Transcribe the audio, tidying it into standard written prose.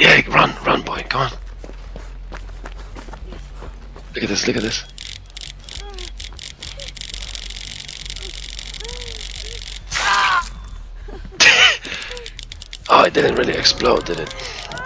Yeah, run, run, boy, come on. Look at this, look at this. Oh, it didn't really explode, did it?